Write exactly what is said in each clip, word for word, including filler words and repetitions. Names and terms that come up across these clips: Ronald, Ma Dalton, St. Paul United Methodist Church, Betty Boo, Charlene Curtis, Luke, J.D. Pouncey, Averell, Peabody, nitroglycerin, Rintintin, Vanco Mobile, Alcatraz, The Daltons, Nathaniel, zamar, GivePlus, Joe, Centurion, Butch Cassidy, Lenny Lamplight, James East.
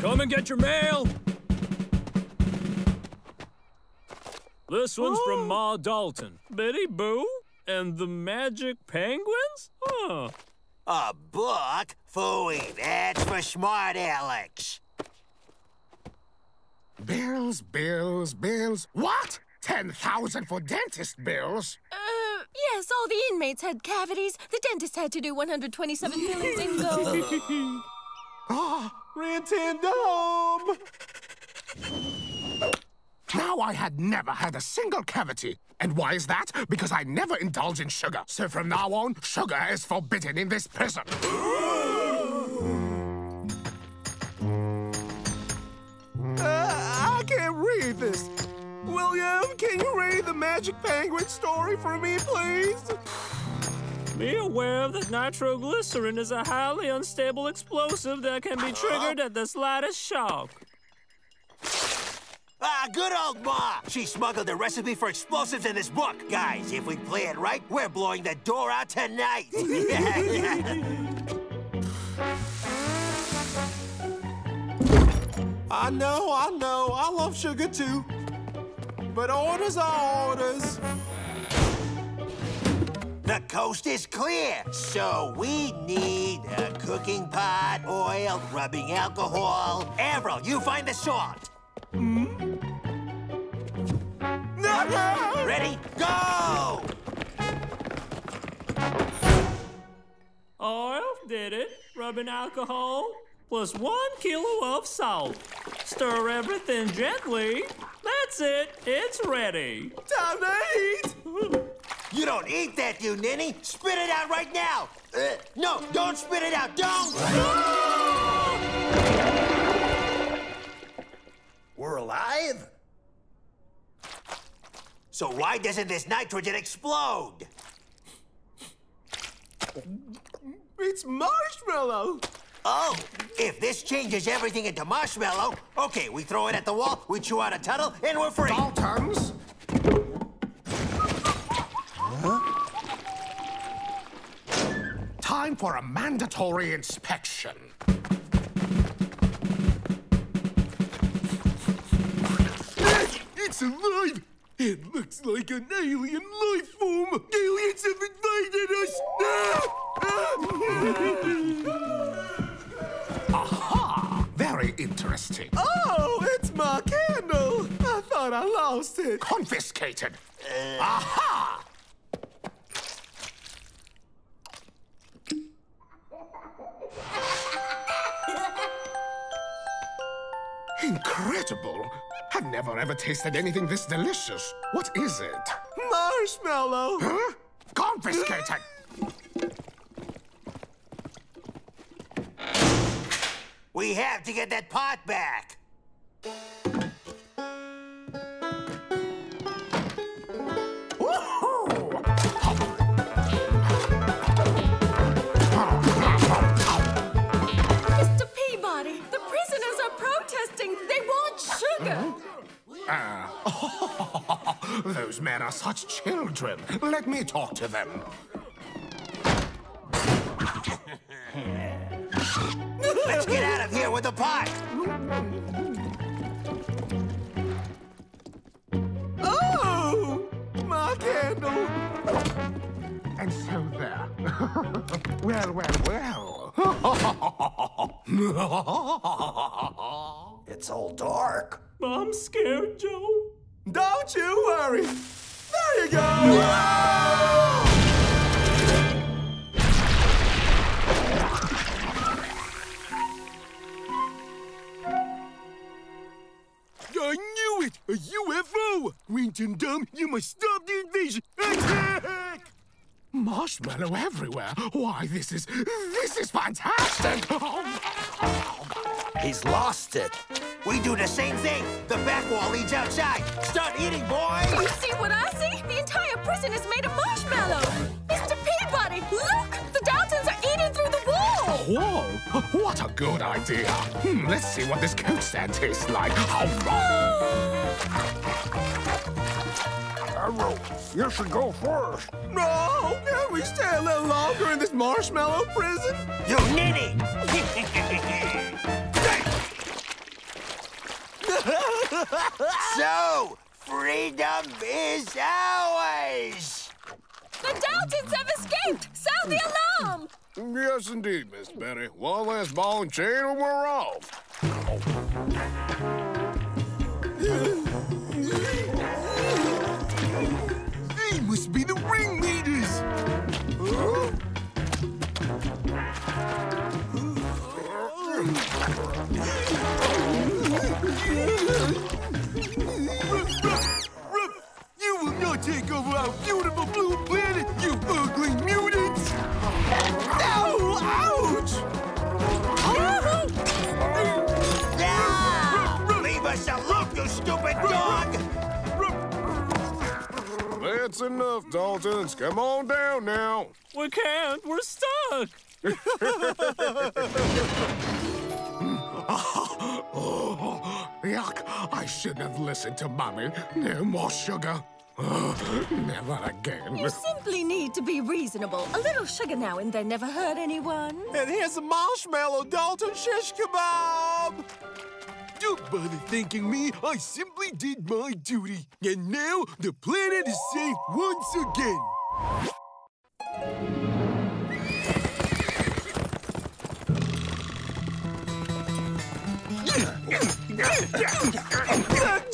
Come and get your mail. This one's oh. from Ma Dalton, Betty Boo, and the Magic Penguins? Huh. A book? Phooey, that's for smart Alex. Bills, bills, bills. What? Ten thousand for dentist bills? Uh, yes, all the inmates had cavities. The dentist had to do one hundred twenty-seven fillings in gold. Ah, Rintintin. Now I had never had a single cavity. And why is that? Because I never indulge in sugar. So from now on, sugar is forbidden in this prison. uh, I can't read this. William, can you read the Magic Penguin story for me, please? Be aware that nitroglycerin is a highly unstable explosive that can be triggered at the slightest shock. Ah, good old Ma! She smuggled the recipe for explosives in this book. Guys, if we play it right, we're blowing the door out tonight. I know, I know. I love sugar, too. But orders are orders. The coast is clear, so we need a cooking pot, oil, rubbing alcohol. Averell, you find the salt. Mm-hmm. No! Ready? Go! Oil did it. Rubbing alcohol plus one kilo of salt. Stir everything gently. That's it. It's ready. Time to eat! You don't eat that, you ninny. Spit it out right now. Uh, no, don't spit it out. Don't! Ah! We're alive? So why doesn't this nitrogen explode? It's marshmallow. Oh, if this changes everything into marshmallow, okay, we throw it at the wall, we chew out a tunnel, and we're free. Daltons? Huh? Time for a mandatory inspection. It's alive! It looks like an alien life form! Aliens have invaded us! Aha! Very interesting. Oh, it's my candle! I thought I lost it. Confiscated! Uh... Aha! Incredible! I've never ever tasted anything this delicious. What is it? Marshmallow! Huh? Confiscated! We have to get that pot back! Uh, those men are such children. Let me talk to them. Let's get out of here with the pot. Oh, my candle. And so there. Well, well, well. It's all dark. I'm scared, Joe. Don't you worry. There you go. Whoa! I knew it. A U F O. Rintintin Dum, you must stop the invasion. Attack! Marshmallow everywhere. Why, this is this is fantastic. He's lost it. We do the same thing. The back wall leads outside. Start eating, boys! You see what I see? The entire prison is made of marshmallow. Mister Peabody, look! The Daltons are eating through the wall. Whoa! What a good idea. Hmm, let's see what this coat stand tastes like. How wrong! Averell, you should go first. No! Can we stay a little longer in this marshmallow prison? You ninny! So, freedom is ours! The Daltons have escaped! Sound the alarm! Yes, indeed, Miss Betty. One last ball and chain and we're off. They must be the ringleaders. Huh? Ruff, ruff, ruff. You will not take over our beautiful blue planet, you ugly mutants! Ow! Ouch! Oh. Ah. Ruff, ruff. Leave us alone, you stupid ruff, dog! Ruff, ruff. That's enough, Daltons. Come on down now. We can't. We're stuck. Oh, yuck, I shouldn't have listened to Mommy. No more sugar. Oh, never again. You simply need to be reasonable. A little sugar now and then never hurt anyone. And here's a marshmallow Dalton shish kebab. Don't bother thanking me. I simply did my duty. And now the planet is safe once again.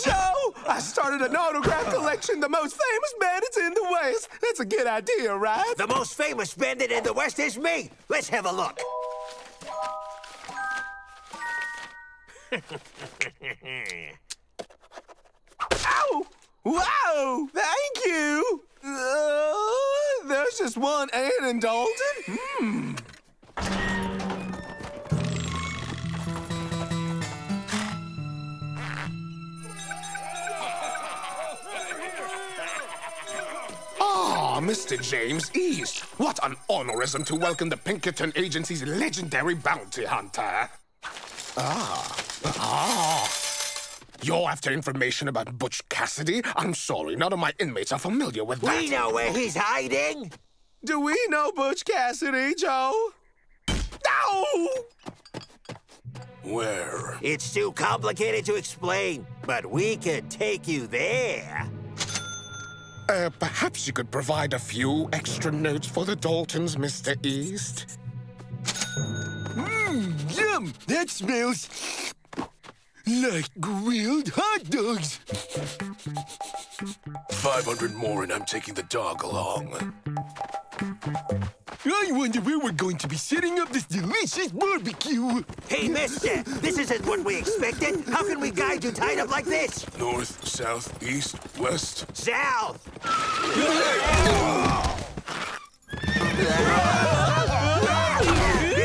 Joe! I started an autograph collection, the most famous bandits in the West. That's a good idea, right? The most famous bandit in the West is me. Let's have a look. Ow! Wow! Thank you! Uh, there's just one Ann in Dalton? Hmm. Mister James East, what an honorism to welcome the Pinkerton Agency's legendary bounty hunter. Ah, ah. You're after information about Butch Cassidy? I'm sorry, none of my inmates are familiar with that. We know where he's hiding. Do we know Butch Cassidy, Joe? Ow! Where? It's too complicated to explain, but we could take you there. Uh, perhaps you could provide a few extra notes for the Daltons, Mister East? Mmm, yum! That smells like grilled hot dogs! five hundred more and I'm taking the dog along. I wonder where we're going to be setting up this delicious barbecue. Hey, mister, this isn't what we expected. How can we guide you tied up like this? North, south, east, west. South!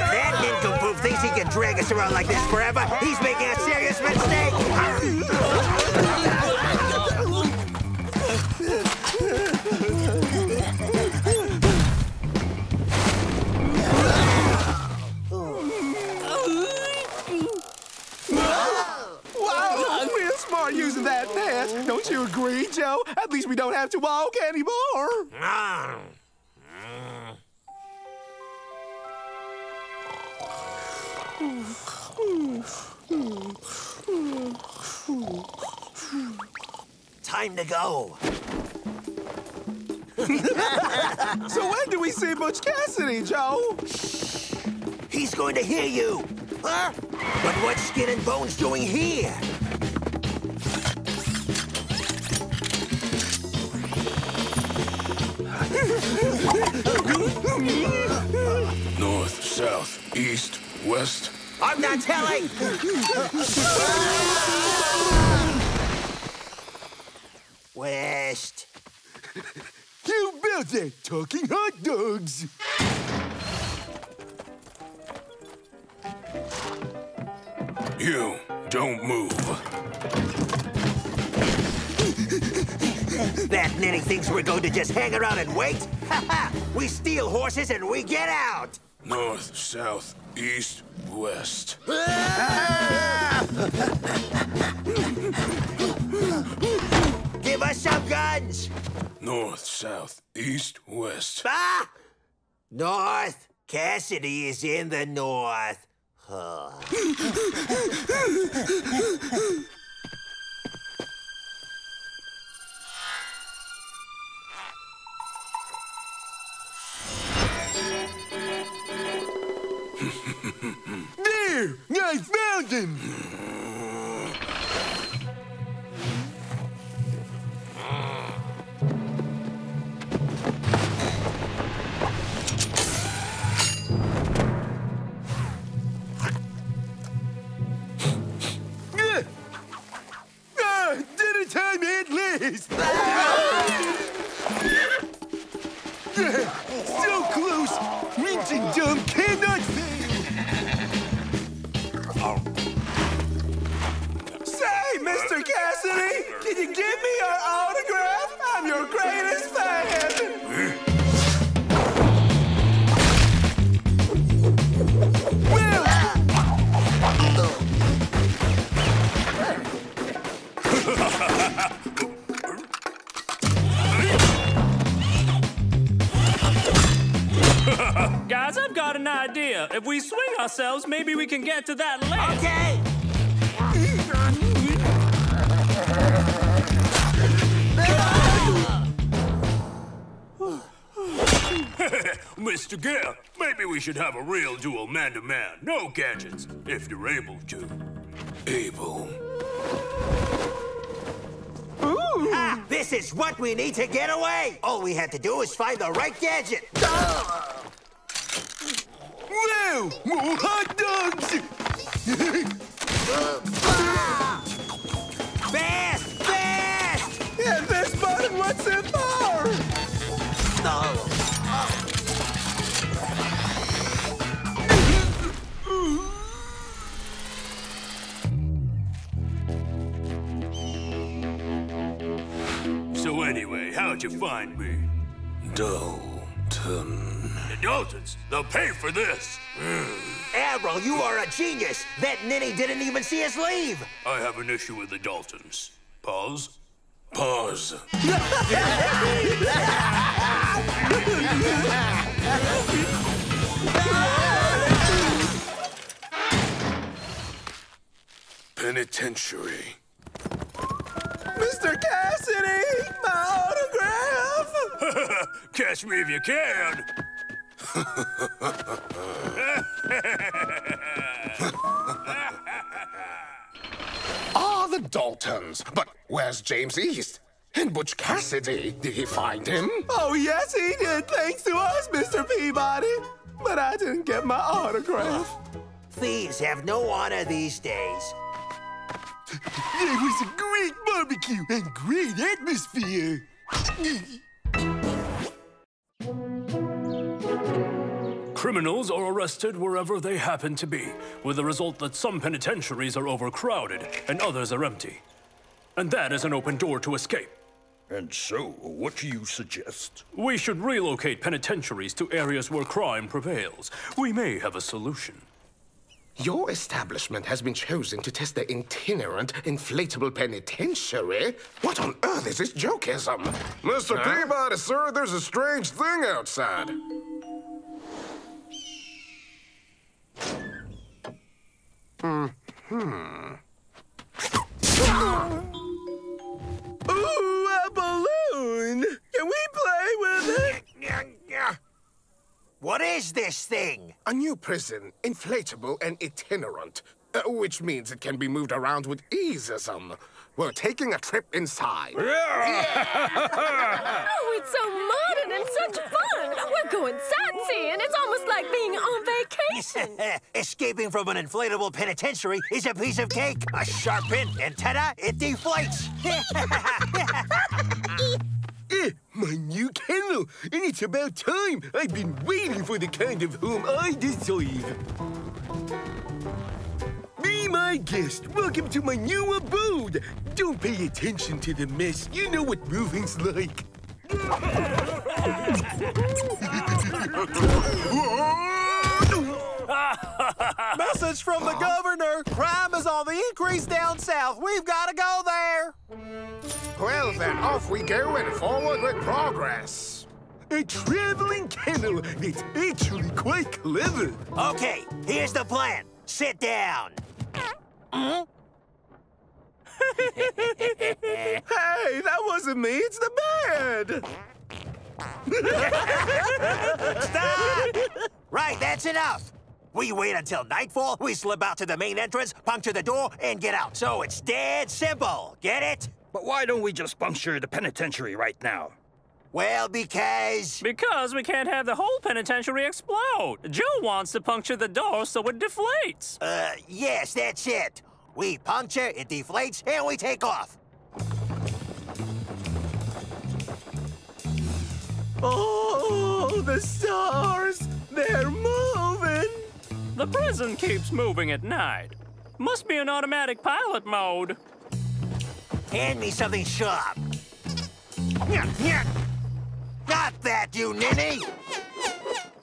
That nincompoop thinks he can drag us around like this forever. He's making a serious mistake. Smart using that fast. Don't you agree, Joe? At least we don't have to walk anymore. Mm. Mm. Time to go. So when do we see Butch Cassidy, Joe? Shh. He's going to hear you. Huh? But what's Skin and Bones doing here? North, south, east, west. I'm not telling! West. You built that talking hot dogs! You don't move. That ninny thinks we're going to just hang around and wait? Ha ha! We steal horses and we get out! North, south, east, west. Ah! Give us some guns! North, south, east, west. Ah! North. Cassidy is in the north. Huh. There! I found him! So close! Rintintin cannot fail! Say, Mister Cassidy, can you give me your autograph? I'm your greatest fan! Guys, I've got an idea. If we swing ourselves, maybe we can get to that land. Okay! Mister Gale, maybe we should have a real duel man-to-man. No gadgets, if you're able to. Able. Ooh. Ah, this is what we need to get away. All we have to do is find the right gadget. Oh. Wow! More hot dogs! Ah! Fast! Fast! And this button, what's it for? No. So anyway, how'd you find me? Dalton. The Daltons, they'll pay for this. Averell, you are a genius. That ninny didn't even see us leave. I have an issue with the Daltons. Pause. Pause. Penitentiary. Mister Cassidy, my autograph. Catch me if you can. Ah, the Daltons. But where's James East? And Butch Cassidy? Did he find him? Oh, yes, he did, thanks to us, Mister Peabody. But I didn't get my autograph. Thieves have no honor these days. There was a great barbecue and great atmosphere. Criminals are arrested wherever they happen to be, with the result that some penitentiaries are overcrowded and others are empty. And that is an open door to escape. And so, what do you suggest? We should relocate penitentiaries to areas where crime prevails. We may have a solution. Your establishment has been chosen to test the itinerant, inflatable penitentiary? What on earth is this jokeism? Mister Huh? Peabody, sir, there's a strange thing outside. Mm-hmm. Ooh, a balloon! Can we play with it? What is this thing? A new prison, inflatable and itinerant, uh, which means it can be moved around with easeism. We're taking a trip inside. Yeah. Oh, it's so modern and such fun! We're going sightseeing. It's almost like being on vacation. Escaping from an inflatable penitentiary is a piece of cake. A sharp pin, and ta-da, it deflates. Eh, my new kennel, and it's about time. I've been waiting for the kind of home I deserve. Be my guest. Welcome to my new abode. Don't pay attention to the mess. You know what moving's like. Message from the governor. Crime is on the increase down south. We've got to go there. Well then, off we go and forward with progress. A traveling kennel, it's actually quite clever. Okay, here's the plan. Sit down. Mm-hmm. Hey, that wasn't me, it's the bird. Stop! Right, that's enough. We wait until nightfall, we slip out to the main entrance, puncture the door, and get out. So it's dead simple, get it? But why don't we just puncture the penitentiary right now? Well, because... Because we can't have the whole penitentiary explode. Joe wants to puncture the door so it deflates. Uh, yes, that's it. We puncture, it deflates, and we take off. Oh, the stars! They're moving! The prison keeps moving at night. Must be in automatic pilot mode. Hand me something sharp. Not that, you ninny!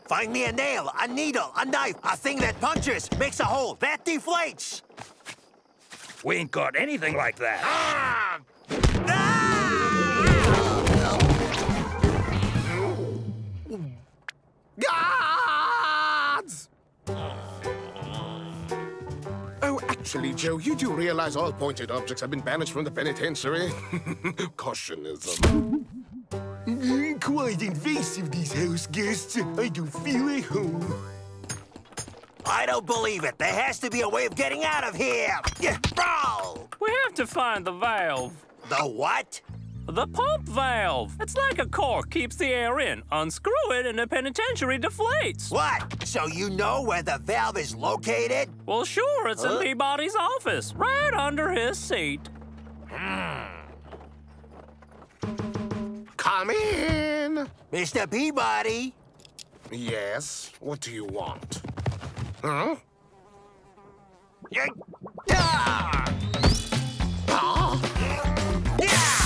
Find me a nail, a needle, a knife, a thing that punctures, makes a hole, that deflates! We ain't got anything like that. Ah! Ah! Guards! Oh, actually, Joe, you do realize all pointed objects have been banished from the penitentiary. Cautionism. Quite invasive, these house guests. I do feel at home. I don't believe it. There has to be a way of getting out of here. We have to find the valve. The what? The pump valve. It's like a cork, keeps the air in. Unscrew it and the penitentiary deflates. What? So you know where the valve is located? Well, sure, it's huh? in Peabody's office, right under his seat. Hmm. Come in. Mister Peabody. Yes? What do you want? Huh? Yeah. Ah! Oh. Yeah.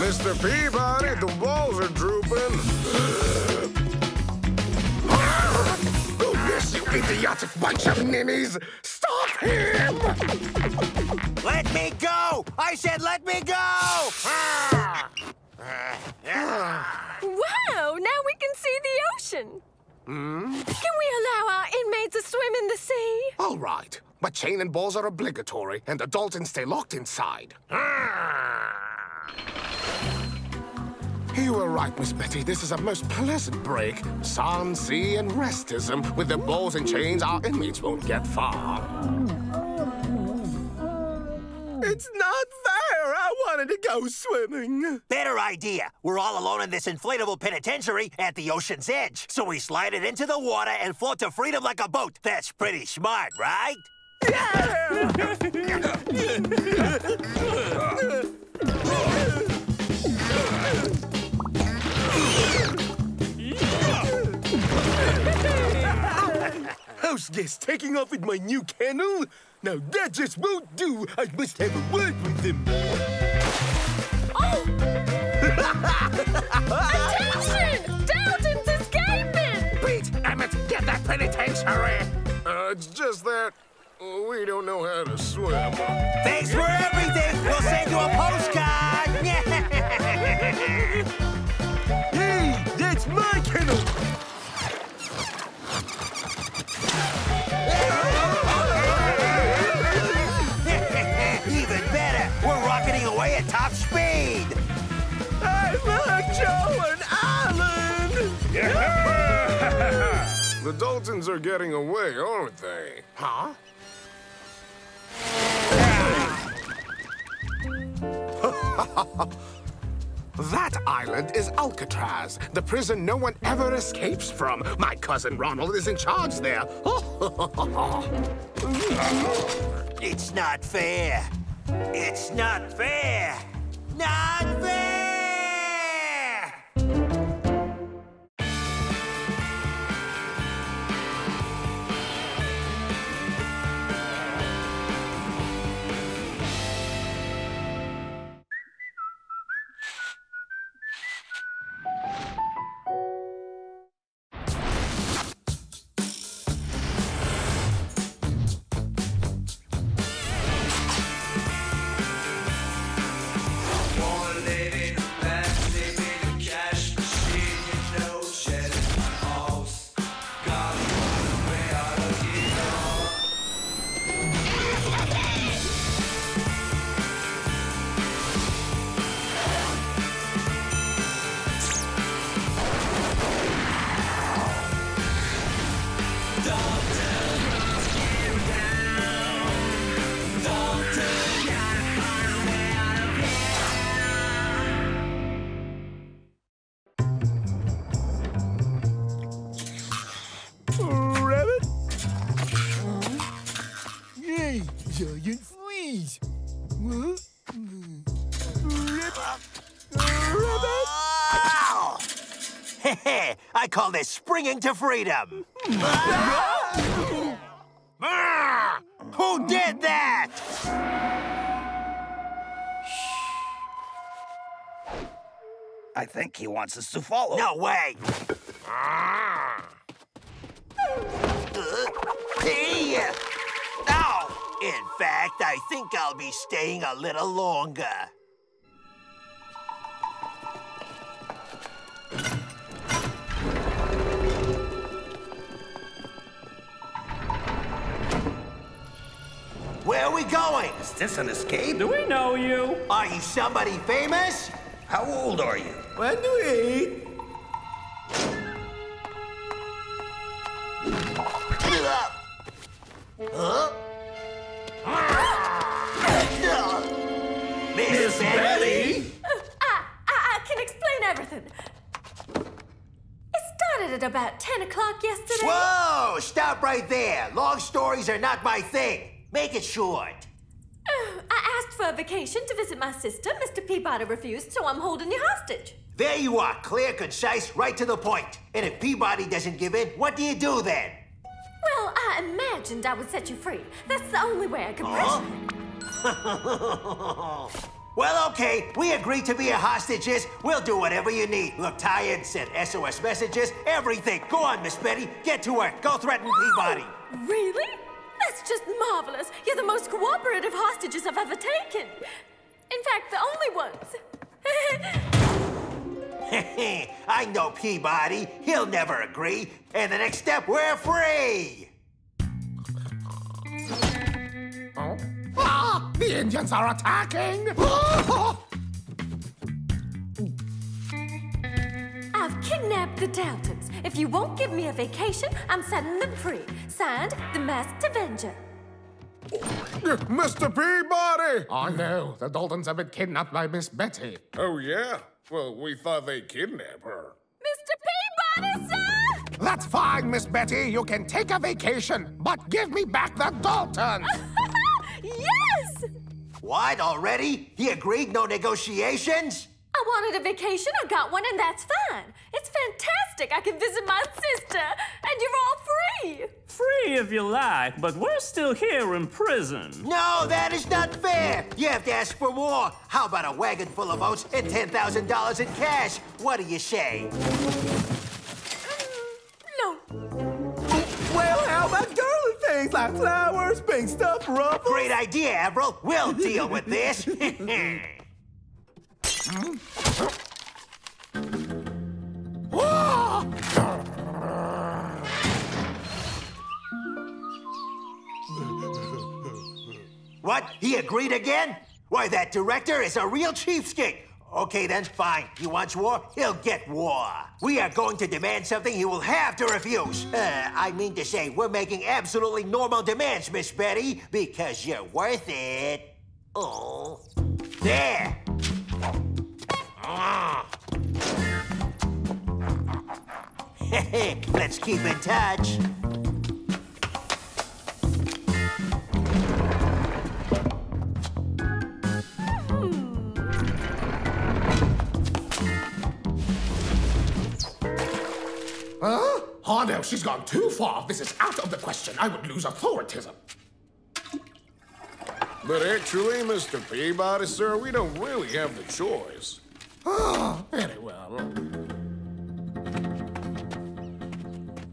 Mister Peabody, the walls are drooping. Idiotic bunch of ninnies! Stop him! Let me go! I said let me go! Ah! Ah! Ah! Wow! Now we can see the ocean! Hmm? Can we allow our inmates to swim in the sea? All right, but chain and balls are obligatory, and the Daltons stay locked inside. Ah! You were right, Miss Betty. This is a most pleasant break. Sun, sea, and restism. With the balls and chains, our inmates won't get far. It's not fair. I wanted to go swimming. Better idea. We're all alone in this inflatable penitentiary at the ocean's edge. So we slide it into the water and float to freedom like a boat. That's pretty smart, right? Yeah! House guest taking off with my new kennel? Now that just won't do. I must have a word with them. Oh! Attention! Dalton's escaping! Pete, Emmett, get that penitentiary! Uh, it's just that we don't know how to swim. Thanks for everything! We'll send you a postcard! Hey, that's my kennel! Even better, we're rocketing away at top speed. I love Joe and Alan. Yeah. The Daltons are getting away, aren't they? Huh? That island is Alcatraz, the prison no one ever escapes from. My cousin Ronald is in charge there. It's not fair. It's not fair. Not fair! Giant squeeze. Ribbit. Ribbit. Ow! Hehe, I call this springing to freedom. Ah! Who did that? I think he wants us to follow. No way. Ah. Hey. Ow! In fact, I think I'll be staying a little longer. Where are we going? Is this an escape? Do we know you? Are you somebody famous? How old are you? When do we eat? Huh? Miss Betty? I, I, I can explain everything. It started at about ten o'clock yesterday. Whoa! Stop right there. Long stories are not my thing. Make it short. Uh, I asked for a vacation to visit my sister. Mister Peabody refused, so I'm holding you hostage. There you are. Clear, concise, right to the point. And if Peabody doesn't give in, what do you do then? Well, I imagined I would set you free. That's the only way I can pressure you. Well, okay. We agreed to be your hostages. We'll do whatever you need. Look tired, send S O S messages, everything. Go on, Miss Betty. Get to work. Go threaten Peabody. Really? That's just marvelous. You're the most cooperative hostages I've ever taken. In fact, the only ones. I know Peabody. He'll never agree. And the next step, we're free. Oh? Ah! The Indians are attacking! I've kidnapped the Daltons. If you won't give me a vacation, I'm setting them free. Signed, The Masked Avenger. Mister Peabody! I know. The Daltons have been kidnapped by Miss Betty. Oh, yeah? Well, we thought they'd kidnap her. Mister Peabody, sir! That's fine, Miss Betty. You can take a vacation, but give me back the Daltons! Yes! What, already? He agreed, no negotiations? I wanted a vacation, I got one, and that's fine. It's fantastic. I can visit my sister, and you're all free. Free if you like, but we're still here in prison. No, that is not fair. You have to ask for more. How about a wagon full of oats and ten thousand dollars in cash? What do you say? Um, no. Well, how about girly things like flowers, pink stuff, ruffles? Great idea, Averell. We'll deal with this. What? He agreed again? Why, that director is a real cheapskate. Okay, then, fine. He wants war, he'll get war. We are going to demand something he will have to refuse. Uh, I mean to say, we're making absolutely normal demands, Miss Betty, because you're worth it. Oh. There! Let's keep in touch. Huh? Oh, no, she's gone too far. This is out of the question. I would lose authoritism. But actually, Mister Peabody, sir, we don't really have the choice. Oh, very well.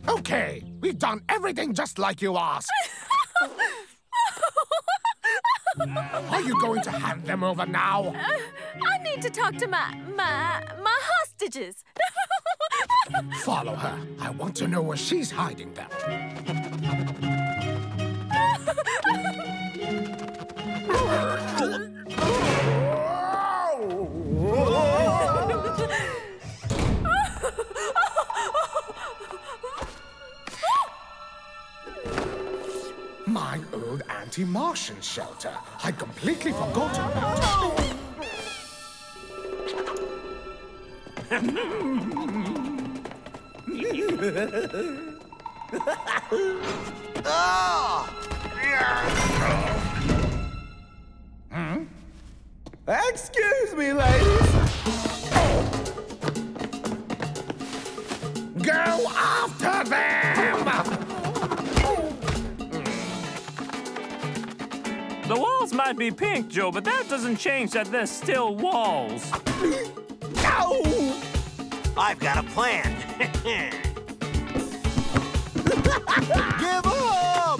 Okay, we've done everything just like you asked. Are you going to hand them over now? Uh, I need to talk to my, my, my hostages. Follow her. I want to know where she's hiding them. My old anti-Martian shelter. I'd completely forgotten about it. Oh! Excuse me, ladies. Go after them! The walls might be pink, Joe, but that doesn't change that they're still walls. No! I've got a plan. Give up!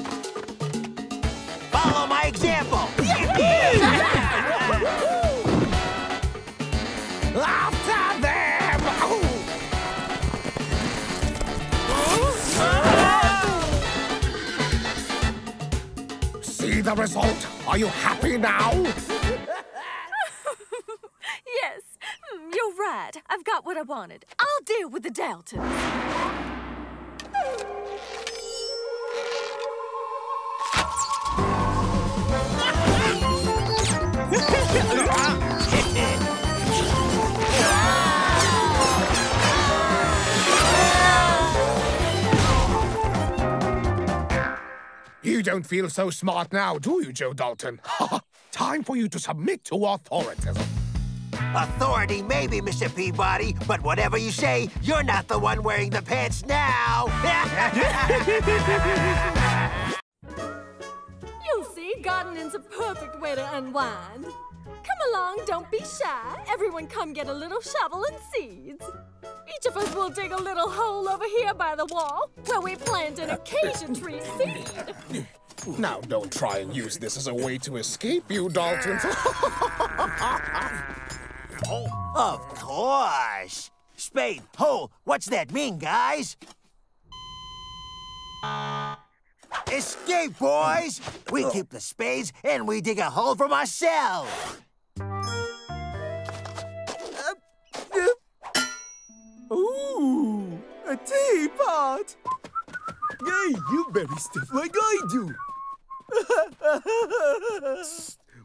Follow my example. After them! Oh. See the result? Are you happy now? Yes. You're right. I've got what I wanted. I'll deal with the Daltons. You don't feel so smart now, do you, Joe Dalton? Time for you to submit to authoritism. Authority maybe, Mister Peabody, but whatever you say, you're not the one wearing the pants now. You see, gardening's a perfect way to unwind. Come along, don't be shy. Everyone come get a little shovel and seeds. Each of us will dig a little hole over here by the wall where we plant an acacia tree seed. Now, don't try and use this as a way to escape, you Daltons. Oh. Of course! Spade, hole, what's that mean, guys? Escape, boys! We oh. keep the spades and we dig a hole from ourselves! Ooh, a teapot! Yay, you very stiff like I do!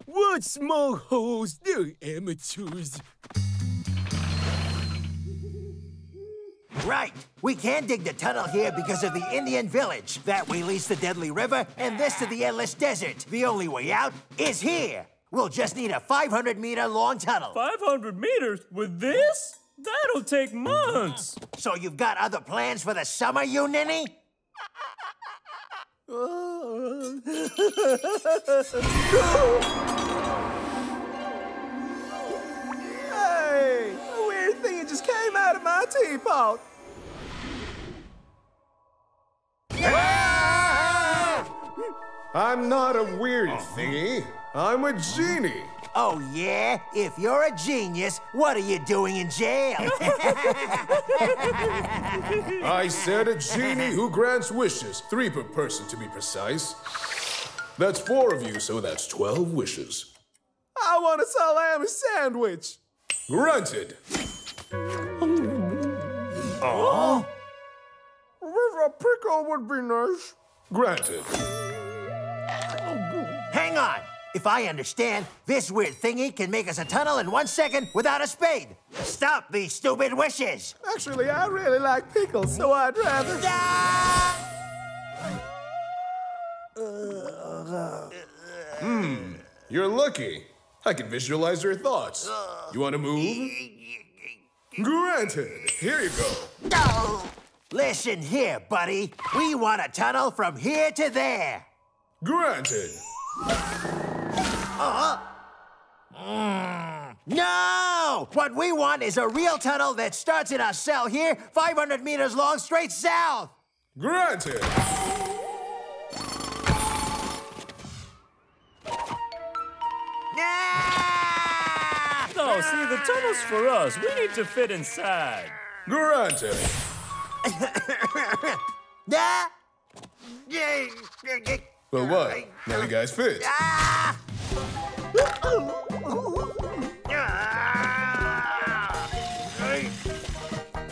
What small holes, they're amateurs. Right, we can't dig the tunnel here because of the Indian village. That way leads to Deadly River and this to the Endless Desert. The only way out is here. We'll just need a five hundred meter long tunnel. five hundred meters with this? That'll take months. So you've got other plans for the summer, you ninny? Oh. Hey! A weird thing, it just came out of my teapot! I'm not a weird thingy. I'm a genie. Oh, yeah? If you're a genius, what are you doing in jail? I said a genie who grants wishes. Three per person, to be precise. That's four of you, so that's twelve wishes. I want a salami sandwich. Granted. Oh. A pickle would be nice. Granted. Hang on. If I understand, this weird thingy can make us a tunnel in one second without a spade. Stop these stupid wishes. Actually, I really like pickles, so I'd rather... Hmm, you're lucky. I can visualize your thoughts. You want to move? Granted. Here you go. Oh. Listen here, buddy. We want a tunnel from here to there. Granted. Uh-huh. Mm. No! What we want is a real tunnel that starts in our cell here, five hundred meters long, straight south. Granted. Ah! No, see, the tunnel's for us. We need to fit inside. Granted. Yeah. Well, what? Now you guys fit. Ah!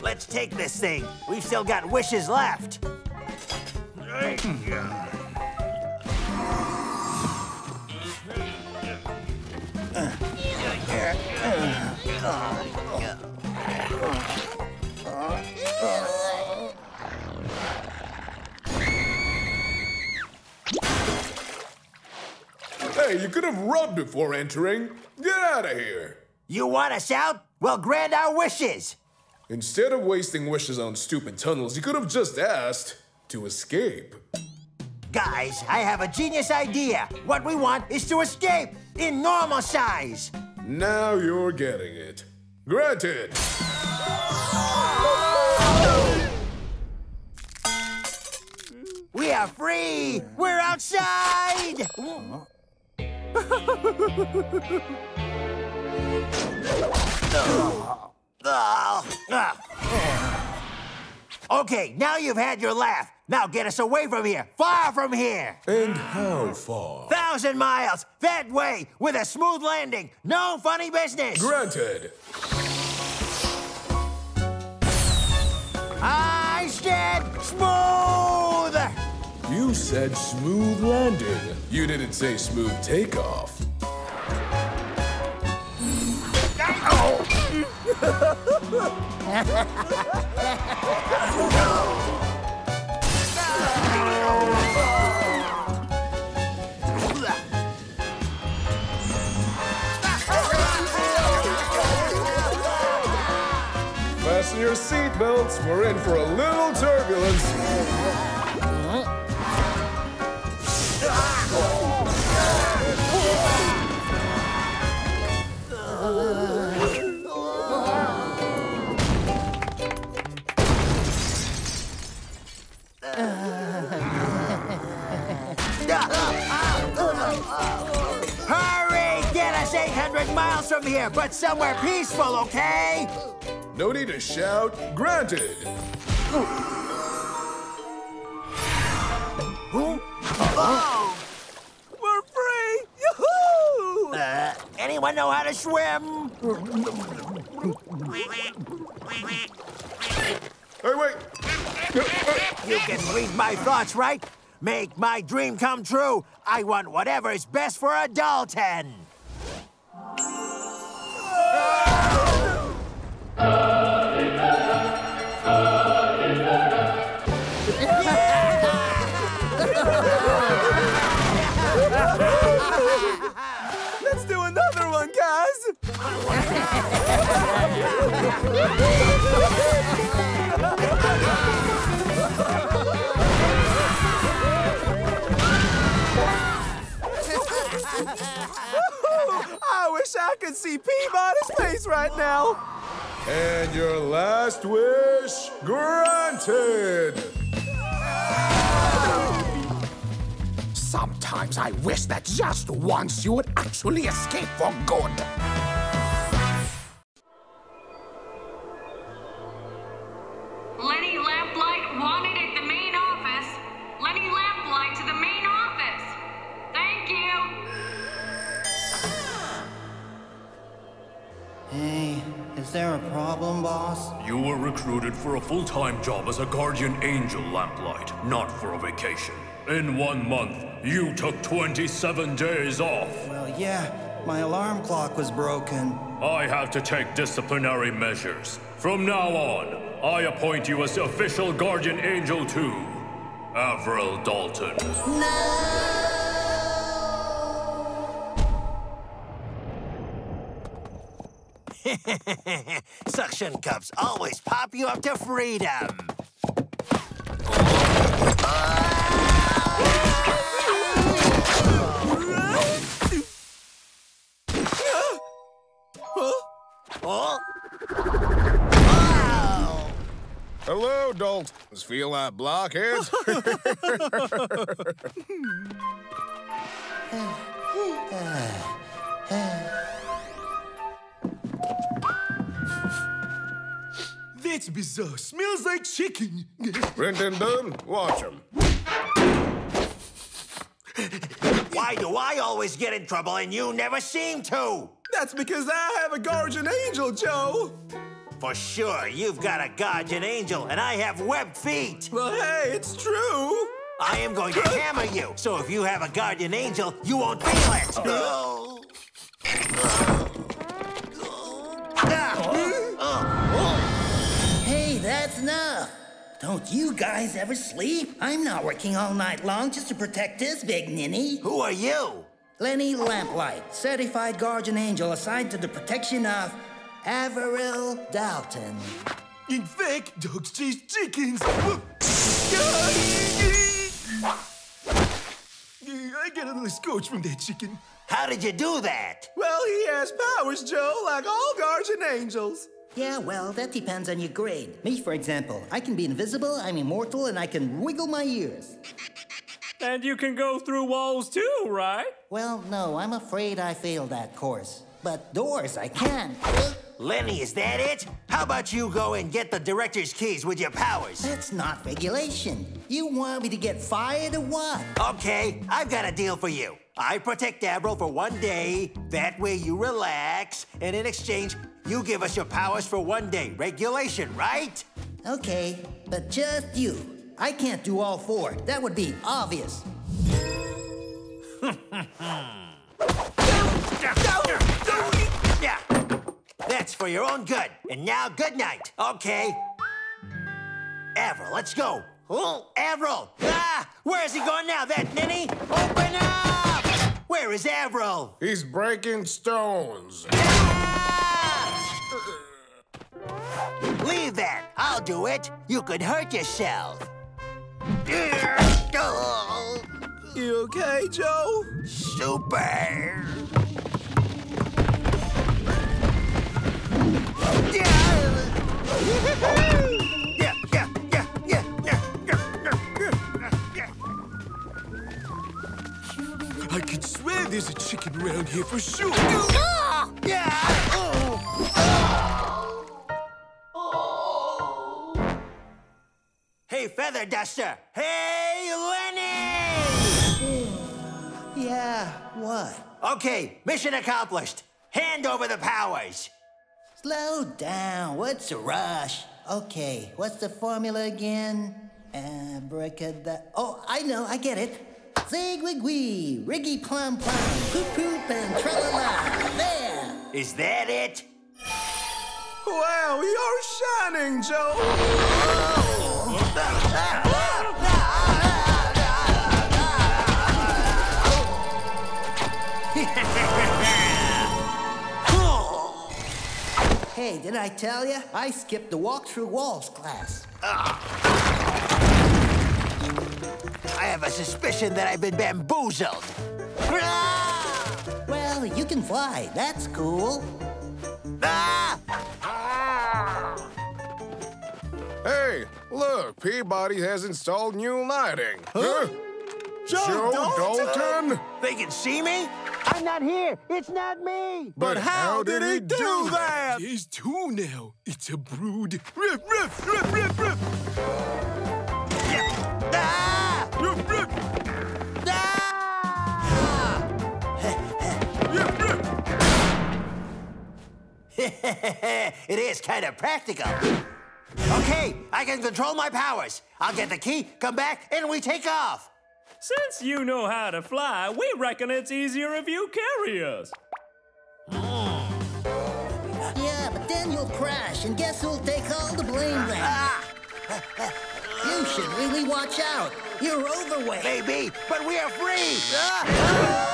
Let's take this thing. We've still got wishes left. Hey, you could have rubbed before entering. Get out of here. You want us out? Well, grant our wishes. Instead of wasting wishes on stupid tunnels, you could have just asked to escape. Guys, I have a genius idea. What we want is to escape in normal size. Now you're getting it. Granted. We are free! We're outside! Okay, now you've had your laugh. Now get us away from here, far from here. And how far? Thousand miles, that way, with a smooth landing. No funny business. Granted. I said smooth. You said smooth landing. You didn't say smooth takeoff. Fasten your seatbelts, we're in for a little turbulence. Hurry! Get us eight hundred miles from here, but somewhere peaceful, okay? No need to shout. Granted. Huh? Oh. We're free! Yoo-hoo! Uh, anyone know how to swim? Hey, wait! You can read my thoughts, right? Make my dream come true. I want whatever is best for a Dalton. Let's do another one, guys. I wish I could see Peabody's face right now. And your last wish, granted. Sometimes I wish that just once you would actually escape for good. Lenny Lamplight wanted at the main office. Lenny Lamplight to the main office. Thank you. Hey, is there a problem, boss? You were recruited for a full-time job as a guardian angel, Lamplight, not for a vacation. In one month, you took twenty-seven days off. Well, yeah, my alarm clock was broken. I have to take disciplinary measures. From now on, I appoint you as official guardian angel to Averell Dalton. No! Suction cups always pop you up to freedom. Hello, Daltons. Feel like blockheads? That's bizarre. Smells like chicken. Rintintin, watch him. Why do I always get in trouble and you never seem to? That's because I have a guardian angel, Joe. For sure, you've got a guardian angel and I have webbed feet. Well, hey, it's true. I am going to hammer you, so if you have a guardian angel, you won't feel it. Oh. Oh. Oh. That's enough. Don't you guys ever sleep? I'm not working all night long just to protect this big ninny. Who are you? Lenny Lamplight, certified guardian angel assigned to the protection of Averell Dalton. In fact, dogs chase chickens. I got a little scotch from that chicken. How did you do that? Well, he has powers, Joe, like all guardian angels. Yeah, well, that depends on your grade. Me, for example, I can be invisible, I'm immortal, and I can wiggle my ears. And you can go through walls too, right? Well, no, I'm afraid I failed that course. But doors, I can. Lenny, is that it? How about you go and get the director's keys with your powers? That's not regulation. You want me to get fired or what? Okay, I've got a deal for you. I protect Averell for one day, that way you relax, and in exchange, you give us your powers for one day. Regulation, right? Okay, but just you. I can't do all four. That would be obvious. That's for your own good. And now, good night. Okay. Averell, let's go. Oh, Averell! Ah! Where is he going now, that ninny? Open up! Where is Averell? He's breaking stones. Ah! Leave that. I'll do it. You could hurt yourself. You okay, Joe? Super. Yeah, yeah, yeah, yeah, yeah, yeah. I could swear there's a chicken around here for sure. Yeah. Hey, Feather Duster! Hey, Lenny! Yeah, what? Okay, mission accomplished. Hand over the powers. Slow down, what's the rush? Okay, what's the formula again? Abracadabra. Oh, I know, I get it. Zigwigwee, riggy plum plum, poop poop, and tralala. There! Is that it? Wow, you're shining, Joe! Oh. Hey, did I tell you? I skipped the walk-through walls class. Uh, I have a suspicion that I've been bamboozled. Well, you can fly. That's cool. Ah! Hey, look, Peabody has installed new lighting. Huh? Joe, Joe Dalton? Dalton? They can see me? I'm not here. It's not me. But, but how, how did, did he do, do that? He's two now. It's a brood. Riff, riff, riff, riff, riff. Yeah. Ah! Riff, riff. Ah! Riff, riff. It is kind of practical. Okay, I can control my powers. I'll get the key, come back, and we take off. Since you know how to fly, we reckon it's easier if you carry us. Mm. Yeah, but then you'll crash, and guess who'll take all the blame then? Ah. You should really watch out. You're overweight. Maybe, but we are free. Ah. Ah.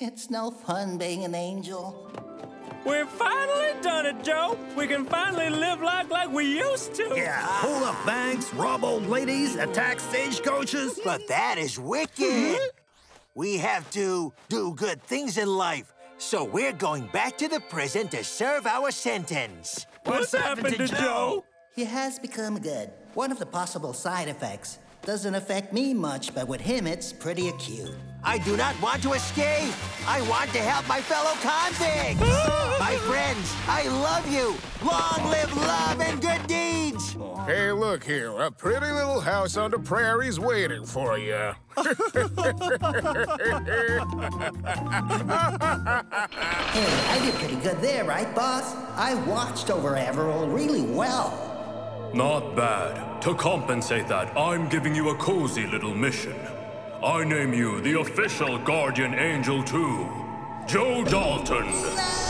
It's no fun being an angel. We've finally done it, Joe. We can finally live life like we used to. Yeah, pull up banks, rob old ladies, attack stagecoaches. But that is wicked. We have to do good things in life. So we're going back to the prison to serve our sentence. What's, What's happened, happened to, to Joe? He has become good. One of the possible side effects. Doesn't affect me much, but with him, it's pretty acute. I do not want to escape. I want to help my fellow convicts. My friends, I love you. Long live love and good deeds. Hey, look here. A pretty little house on the prairie's waiting for you. Hey, I did pretty good there, right, boss? I watched over Averell really well. Not bad. To compensate that, I'm giving you a cozy little mission. I name you the official guardian angel too, Joe Dalton.